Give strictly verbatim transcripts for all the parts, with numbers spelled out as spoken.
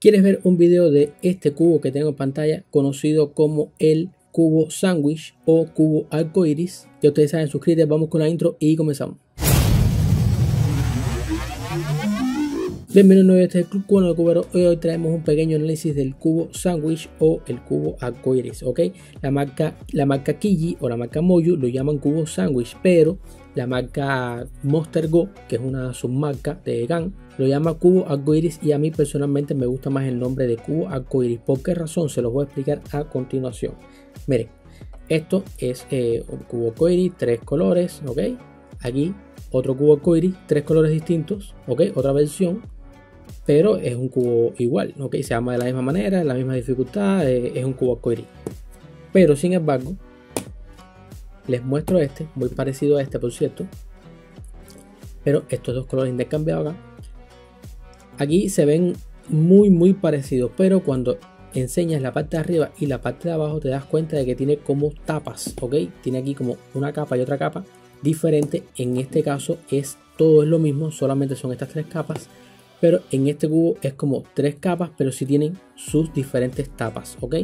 ¿Quieres ver un video de este cubo que tengo en pantalla, conocido como el Cubo Sándwich o Cubo Arcoíris? Ya ustedes saben, suscríbete, vamos con la intro y comenzamos. Bienvenidos nuevamente a este Club Cubano de Cuberos. Hoy, hoy traemos un pequeño análisis del Cubo Sándwich o el Cubo Arcoíris, ¿ok? La marca, la marca Kiji o la marca Mojo lo llaman Cubo Sándwich, pero la marca Monster Go, que es una submarca de GAN, lo llama Cubo Arcoíris, y a mí personalmente me gusta más el nombre de Cubo Arcoíris. ¿Por qué razón? Se los voy a explicar a continuación. Miren, esto es eh, un cubo arcoíris, tres colores, ¿ok? Aquí otro cubo arcoíris, tres colores distintos, ¿ok? Otra versión, pero es un cubo igual, ¿ok? Se llama de la misma manera, la misma dificultad, eh, es un cubo arcoíris. Pero sin embargo, les muestro este, muy parecido a este por cierto, pero estos dos colores intercambiados acá, aquí se ven muy muy parecidos, pero cuando enseñas la parte de arriba y la parte de abajo te das cuenta de que tiene como tapas, ok, tiene aquí como una capa y otra capa diferente. En este caso es todo es lo mismo, solamente son estas tres capas, pero en este cubo es como tres capas, pero sí tienen sus diferentes tapas, ok.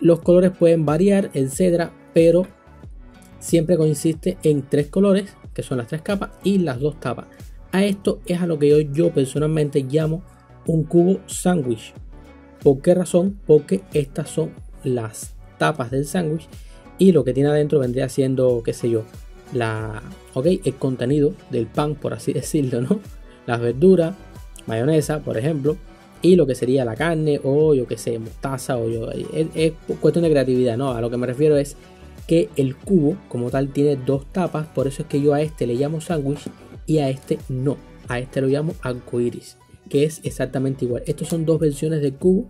Los colores pueden variar, etcétera, pero siempre consiste en tres colores, que son las tres capas y las dos tapas. A esto es a lo que yo, yo personalmente llamo un cubo sándwich. ¿Por qué razón? Porque estas son las tapas del sándwich y lo que tiene adentro vendría siendo, qué sé yo, la, okay, el contenido del pan, por así decirlo, ¿no? Las verduras, mayonesa, por ejemplo, y lo que sería la carne o yo qué sé, mostaza o yo, es, es cuestión de creatividad, ¿no? A lo que me refiero es que el cubo como tal tiene dos tapas, por eso es que yo a este le llamo sándwich y a este no, a este lo llamo arcoíris, que es exactamente igual. Estos son dos versiones del cubo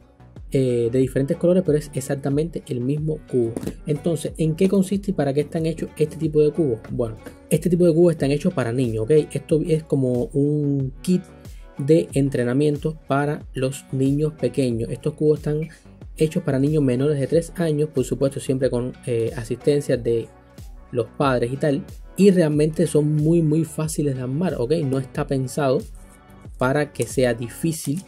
eh, de diferentes colores, pero es exactamente el mismo cubo. Entonces, ¿en qué consiste y para qué están hechos este tipo de cubos? Bueno, este tipo de cubos están hechos para niños, ¿ok? Esto es como un kit de entrenamiento para los niños pequeños. Estos cubos están hechos para niños menores de tres años, por supuesto siempre con eh, asistencia de los padres y tal, y realmente son muy muy fáciles de armar, ok. No está pensado para que sea difícil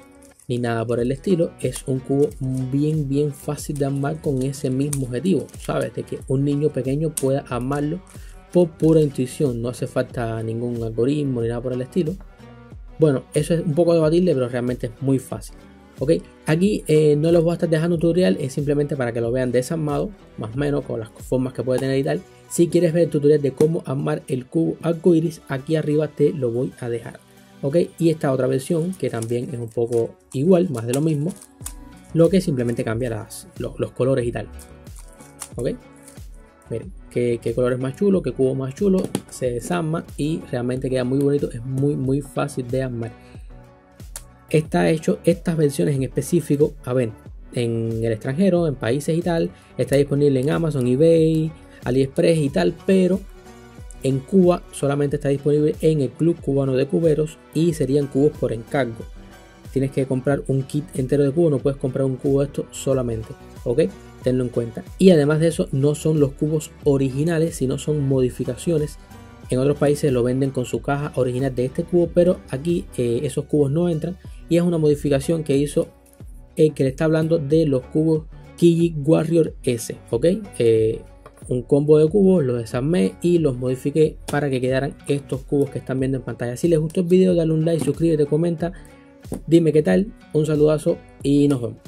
ni nada por el estilo, es un cubo bien bien fácil de armar con ese mismo objetivo, sabes, de que un niño pequeño pueda armarlo por pura intuición, no hace falta ningún algoritmo ni nada por el estilo. Bueno, eso es un poco debatible, pero realmente es muy fácil. Ok, aquí eh, no les voy a estar dejando un tutorial, es simplemente para que lo vean desarmado, más o menos con las formas que puede tener y tal. Si quieres ver el tutorial de cómo armar el cubo arcoíris, aquí arriba te lo voy a dejar. Ok, y esta otra versión que también es un poco igual, más de lo mismo, lo que simplemente cambia las, los, los colores y tal. Ok, miren, qué, qué color es más chulo, qué cubo más chulo, se desarma y realmente queda muy bonito, es muy muy fácil de armar. Está hecho, estas versiones en específico, a ver, en el extranjero, en países y tal, está disponible en Amazon, eBay, AliExpress y tal, pero en Cuba solamente está disponible en el Club Cubano de Cuberos y serían cubos por encargo. Tienes que comprar un kit entero de cubo, no puedes comprar un cubo de esto solamente, ¿ok? Tenlo en cuenta. Y además de eso, no son los cubos originales, sino son modificaciones. En otros países lo venden con su caja original de este cubo, pero aquí eh, esos cubos no entran. Y es una modificación que hizo el que le está hablando de los cubos QiYi Warrior S, ¿ok? Eh, un combo de cubos, los desarmé y los modifiqué para que quedaran estos cubos que están viendo en pantalla. Si les gustó el video, dale un like, suscríbete, comenta, dime qué tal, un saludazo y nos vemos.